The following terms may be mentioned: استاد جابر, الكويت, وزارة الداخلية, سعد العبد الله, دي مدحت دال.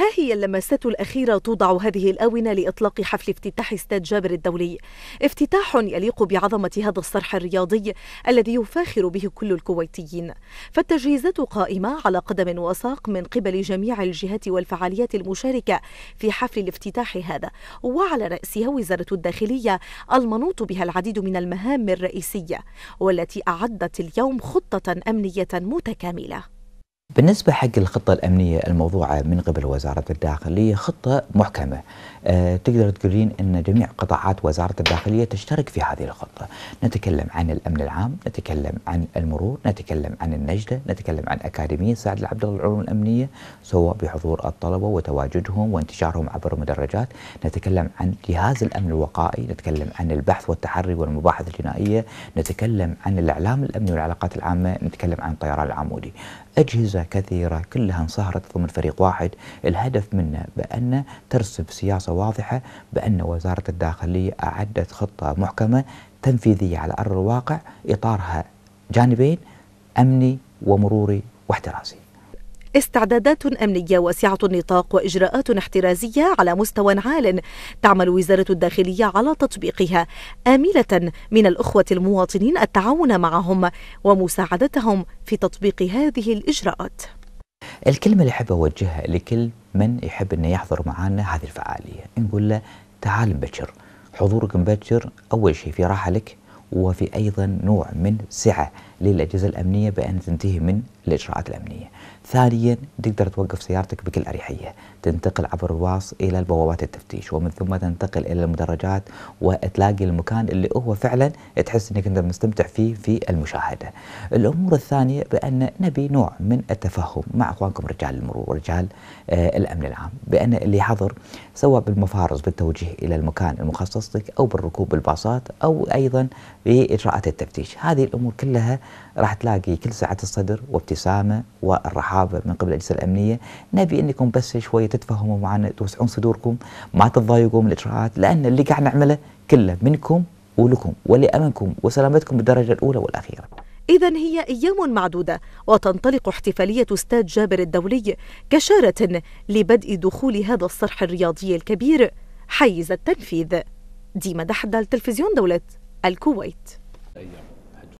ها هي اللمسات الأخيرة توضع هذه الآونة لإطلاق حفل افتتاح استاد جابر الدولي، افتتاح يليق بعظمة هذا الصرح الرياضي الذي يفاخر به كل الكويتيين. فالتجهيزات قائمة على قدم وساق من قبل جميع الجهات والفعاليات المشاركة في حفل الافتتاح هذا، وعلى رأسها وزارة الداخلية المنوط بها العديد من المهام الرئيسية، والتي أعدت اليوم خطة أمنية متكاملة. بالنسبة حق الخطة الأمنية الموضوعة من قبل وزارة الداخلية، خطة محكمة تقدر تقولين أن جميع قطاعات وزارة الداخلية تشترك في هذه الخطة. نتكلم عن الأمن العام، نتكلم عن المرور، نتكلم عن النجدة، نتكلم عن أكاديمية سعد العبد الله للعلوم الأمنية سواء بحضور الطلبة وتواجدهم وانتشارهم عبر المدرجات، نتكلم عن جهاز الأمن الوقائي، نتكلم عن البحث والتحري والمباحث الجنائية، نتكلم عن الإعلام الأمني والعلاقات العامة، نتكلم عن الطيران العمودي. أجهزة كثيرة كلها انصهرت ضمن فريق واحد، الهدف منه بأن ترسم سياسة واضحة بأن وزارة الداخلية أعدت خطة محكمة تنفيذية على أرض الواقع، إطارها جانبين، أمني ومروري واحترازي. استعدادات أمنية واسعة النطاق وإجراءات احترازية على مستوى عال تعمل وزارة الداخلية على تطبيقها، آملة من الأخوة المواطنين التعاون معهم ومساعدتهم في تطبيق هذه الإجراءات. الكلمة اللي أحب أوجهها لكل من يحب أن يحضر معنا هذه الفعالية، نقول له تعال مبكر، حضورك مبكر أول شيء في راحة لك، وفي أيضا نوع من سعة للأجهزة الأمنية بأن تنتهي من الإجراءات الأمنية. ثانيا تقدر توقف سيارتك بكل أريحية، تنتقل عبر الواص إلى البوابات التفتيش، ومن ثم تنتقل إلى المدرجات وتلاقي المكان اللي هو فعلا تحس أنك أنت مستمتع فيه في المشاهدة. الأمور الثانية بأن نبي نوع من التفهم مع أخوانكم رجال المرور ورجال الأمن العام، بأن اللي حضر سواء بالمفارز بالتوجيه إلى المكان المخصص لك أو بالركوب بالباصات أو أيضا بإجراءات التفتيش، هذه الأمور كلها راح تلاقي كل سعة الصدر وابتسامة والرحابة من قبل الأجهزة الأمنية. نبي أنكم بس شوية تتفهموا معنا، توسعون صدوركم، ما تتضايقوا من الإجراءات، لأن اللي قاعد نعمله كله منكم ولكم ولأمنكم وسلامتكم بالدرجة الأولى والأخيرة. إذن هي أيام معدودة وتنطلق احتفالية استاد جابر الدولي كشارة لبدء دخول هذا الصرح الرياضي الكبير حيز التنفيذ. دي مدحت دال، تلفزيون دولة الكويت.